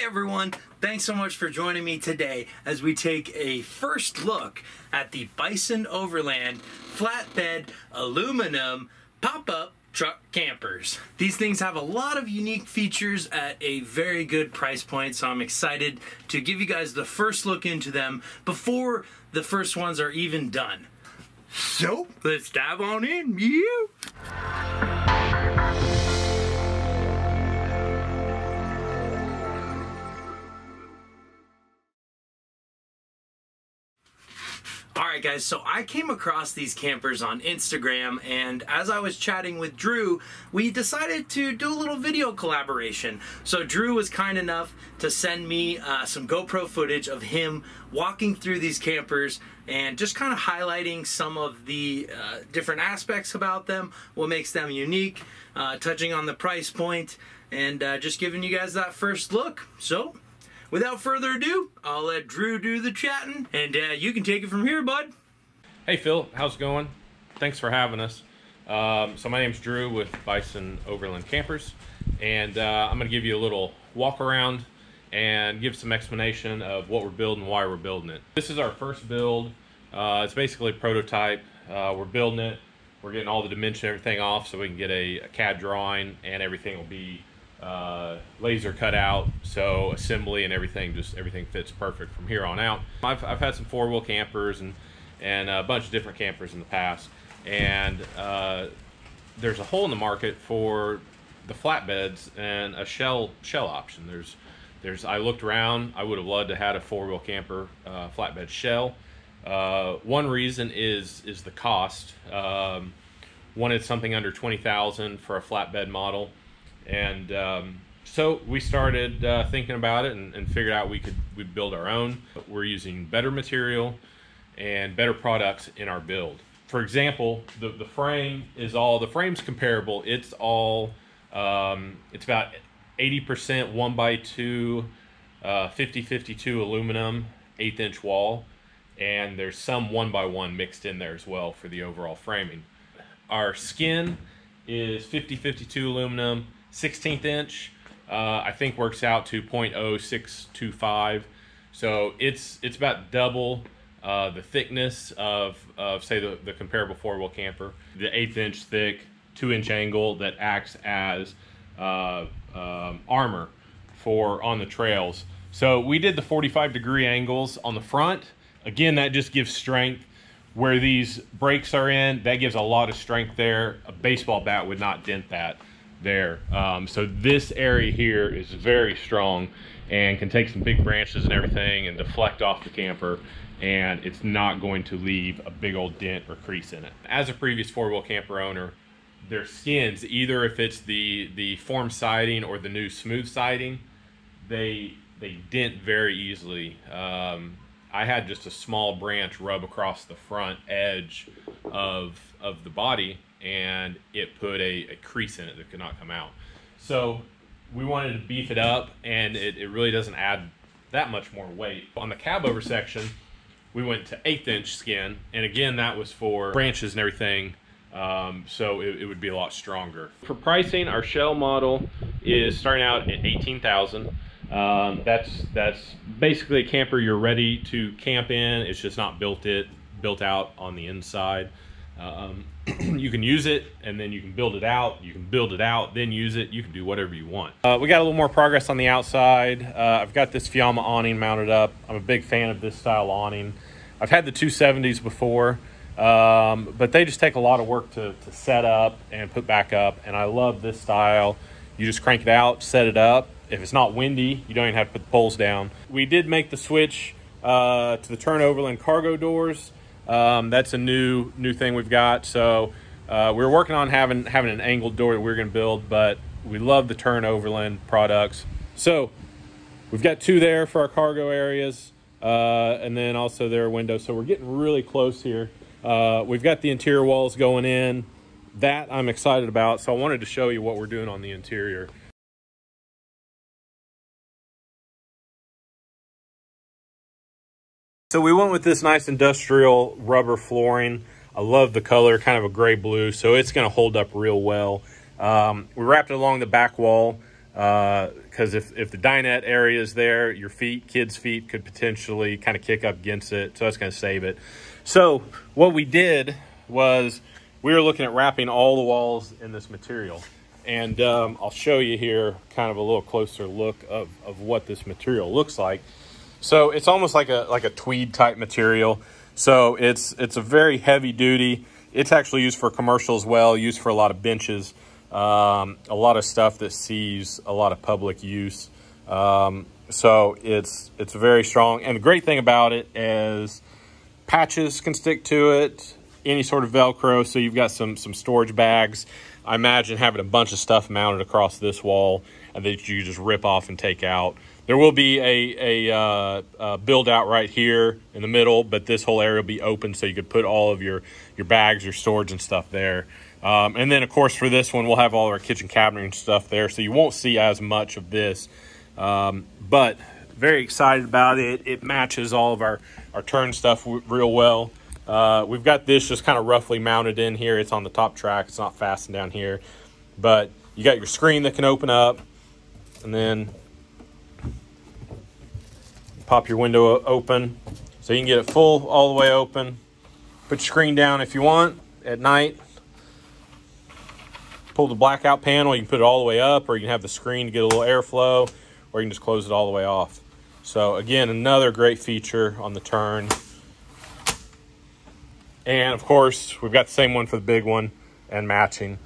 Hey everyone, thanks so much for joining me today as we take a first look at the Bison Overland flatbed aluminum pop-up truck campers. These things have a lot of unique features at a very good price point, so I'm excited to give you guys the first look into them before the first ones are even done. So let's dive on in, Alright guys, so I came across these campers on Instagram, and as I was chatting with Drew, we decided to do a little video collaboration. So Drew was kind enough to send me some GoPro footage of him walking through these campers and just kind of highlighting some of the different aspects about them, what makes them unique, touching on the price point, and just giving you guys that first look. So without further ado, I'll let Drew do the chatting, and you can take it from here, bud. Hey, Phil. How's it going? Thanks for having us. So my name's Drew with Bison Overland Campers, and I'm going to give you a little walk around and give some explanation of what we're building and why we're building it. This is our first build. It's basically a prototype. We're building it. We're getting all the dimension and everything off so we can get a CAD drawing, and everything will be laser cut out, so assembly and everything fits perfect from here on out. I've had some four-wheel campers and a bunch of different campers in the past, and there's a hole in the market for the flatbeds and a shell option. There's I looked around. I would have loved to have had a four-wheel camper flatbed shell. One reason is the cost. Wanted something under $20,000 for a flatbed model. And so we started thinking about it and figured out we'd build our own. We're using better material and better products in our build. For example, the frame is all, the frame's comparable. It's all, it's about 80% 1x2, 5052 aluminum, 1/8-inch wall. And there's some 1x1 mixed in there as well for the overall framing. Our skin is 5052 aluminum, 1/16-inch, I think works out to 0.0625, so it's about double the thickness of say the comparable four-wheel camper. The 1/8-inch thick, 2-inch angle that acts as armor for on the trails. So we did the 45-degree angles on the front. Again, that just gives strength. Where these brakes are in, that gives a lot of strength there. A baseball bat would not dent that there. So this area here is very strong and can take some big branches and everything and deflect off the camper, and it's not going to leave a big old dent or crease in it. As a previous four-wheel camper owner, their skins, either if it's the form siding or the new smooth siding, they dent very easily. I had just a small branch rub across the front edge of the body, and it put a crease in it that could not come out. So we wanted to beef it up, and it really doesn't add that much more weight. On the cab over section, we went to 1/8-inch skin, and again, that was for branches and everything, so it would be a lot stronger. For pricing, our shell model is starting out at $18,000. That's basically a camper you're ready to camp in. It's just not built out on the inside. You can use it, and then you can build it out. You can build it out, then use it. You can do whatever you want. We got a little more progress on the outside. I've got this Fiamma awning mounted up. I'm a big fan of this style awning. I've had the 270s before, but they just take a lot of work to set up and put back up, and I love this style. You just crank it out, set it up. If it's not windy, you don't even have to put the poles down. We did make the switch to the TurnOverland cargo doors. That's a new thing we've got. So we were working on having an angled door that we were going to build, but we love the TurnOverland products. So we've got two there for our cargo areas, and then also there are windows. So we're getting really close here. We've got the interior walls going in. That I'm excited about. So I wanted to show you what we're doing on the interior. So we went with this nice industrial rubber flooring. I love the color, kind of a gray blue, so it's going to hold up real well. We wrapped it along the back wall because if the dinette area is there, your feet, kids' feet, could potentially kind of kick up against it. So that's going to save it. So what we did was we were looking at wrapping all the walls in this material. And I'll show you here kind of a little closer look of what this material looks like. So it's almost like a tweed type material. So it's a very heavy duty. It's actually used for commercial as well, used for a lot of benches, a lot of stuff that sees a lot of public use. So it's very strong. And the great thing about it is patches can stick to it, any sort of Velcro. So you've got some storage bags. I imagine having a bunch of stuff mounted across this wall and that you just rip off and take out. There will be a build out right here in the middle, but this whole area will be open, so you could put all of your bags, your storage and stuff there. And then of course for this one, we'll have all of our kitchen cabinetry and stuff there, so you won't see as much of this, but very excited about it. It matches all of our turn stuff real well. We've got this just kind of roughly mounted in here. It's on the top track. It's not fastened down here, but you got your screen that can open up and then pop your window open. So you can get it full all the way open. Put your screen down if you want at night. Pull the blackout panel. You can put it all the way up, or you can have the screen to get a little airflow, or you can just close it all the way off. So again, another great feature on the Turn. And of course, we've got the same one for the big one and matching.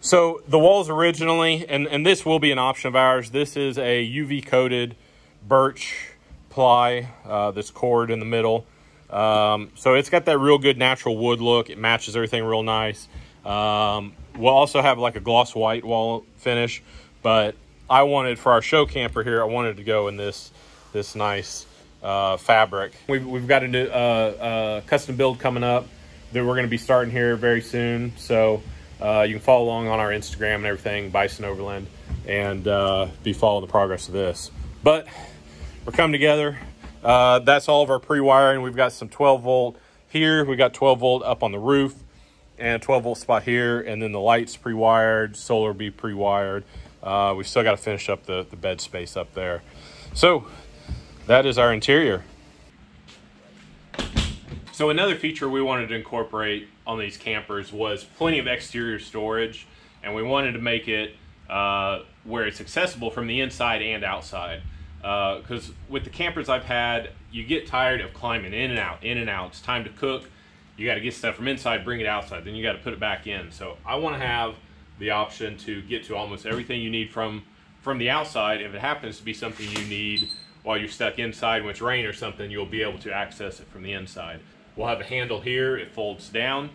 So the walls originally, and this will be an option of ours, this is a UV coated birch ply, this cord in the middle. So it's got that real good natural wood look. It matches everything real nice. We'll also have like a gloss white wall finish, but I wanted for our show camper here, I wanted to go in this nice fabric. We've got a new custom build coming up that we're going to be starting here very soon, so you can follow along on our Instagram and everything, Bison Overland, and be following the progress of this. But we're coming together. That's all of our pre-wiring. We've got some 12 volt here, we got 12 volt up on the roof, and a 12 volt spot here, and then the lights pre-wired, solar be pre-wired. We've still got to finish up the bed space up there. So that is our interior. So another feature we wanted to incorporate on these campers was plenty of exterior storage, and we wanted to make it where it's accessible from the inside and outside. Because with the campers I've had, you get tired of climbing in and out, in and out. It's time to cook. You got to get stuff from inside, bring it outside, then you got to put it back in. So I want to have the option to get to almost everything you need from the outside. If it happens to be something you need while you're stuck inside, when it's rain or something, you'll be able to access it from the inside. We'll have a handle here, it folds down.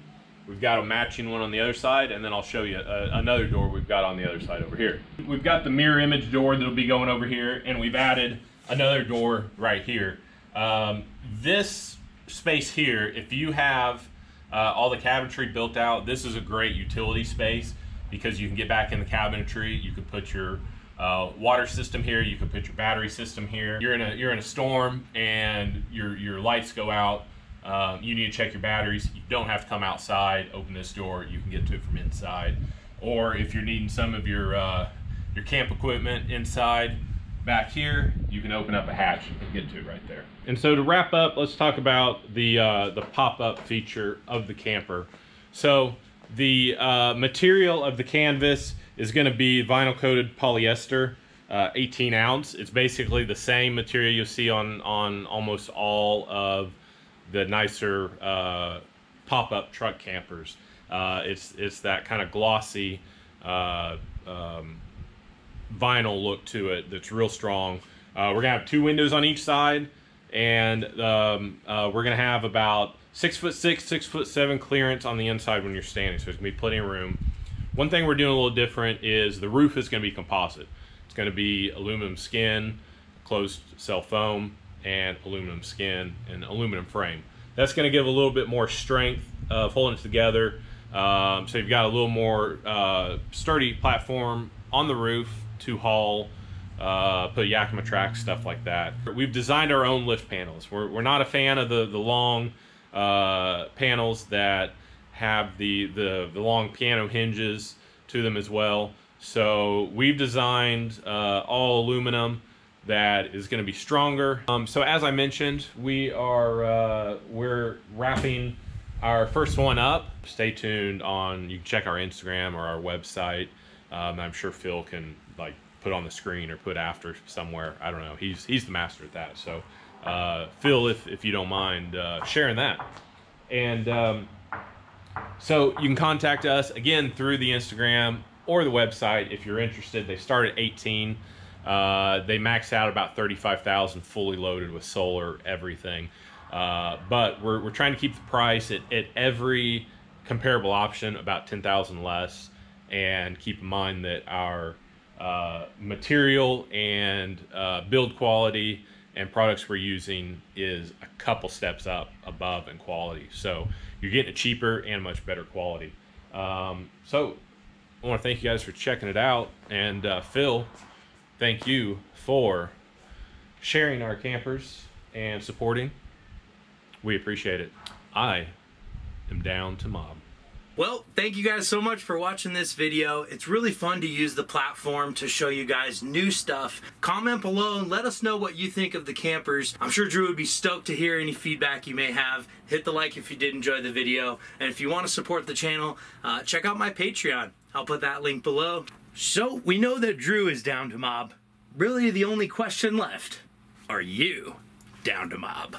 We've got a matching one on the other side, and then I'll show you another door we've got on the other side over here. We've got the mirror image door that'll be going over here, and we've added another door right here. This space here, if you have all the cabinetry built out, this is a great utility space because you can get back in the cabinetry. You could put your water system here, you can put your battery system here. You're in a storm and your lights go out, you need to check your batteries. You don't have to come outside, open this door, you can get to it from inside. Or if you're needing some of your camp equipment inside, back here you can open up a hatch and get to it right there. And so to wrap up, let's talk about the pop-up feature of the camper. So the material of the canvas is going to be vinyl coated polyester, 18 ounce. It's basically the same material you'll see on almost all of the nicer pop-up truck campers. It's that kind of glossy vinyl look to it that's real strong. We're gonna have two windows on each side, and we're gonna have about 6'6", 6'7" clearance on the inside when you're standing, so there's gonna be plenty of room. One thing we're doing a little different is the roof is going to be composite. It's going to be aluminum skin, closed cell foam, and aluminum skin and aluminum frame. That's going to give a little bit more strength of holding it together. So you've got a little more sturdy platform on the roof to haul, put Yakima tracks, stuff like that. We've designed our own lift panels. We're not a fan of the long panels that have the long piano hinges to them as well. So we've designed all aluminum that is going to be stronger. So as I mentioned, we're wrapping our first one up. Stay tuned on, you can check our Instagram or our website. I'm sure Phil can like put on the screen or put after somewhere. I don't know, he's the master at that. So Phil, if you don't mind sharing that. And so you can contact us again through the Instagram or the website if you're interested. They start at 18. They max out about 35,000 fully loaded with solar, everything. But we're trying to keep the price at every comparable option about 10,000 less, and keep in mind that our material and build quality and products we're using is a couple steps up above in quality. So you're getting it cheaper and much better quality. So I want to thank you guys for checking it out, and Phil, thank you for sharing our campers and supporting. We appreciate it. I am Down2Mob. Well, thank you guys so much for watching this video. It's really fun to use the platform to show you guys new stuff. Comment below and let us know what you think of the campers. I'm sure Drew would be stoked to hear any feedback you may have. Hit the like if you did enjoy the video. And if you want to support the channel, check out my Patreon. I'll put that link below. So, we know that Drew is Down2Mob. Really, the only question left, are you Down2Mob?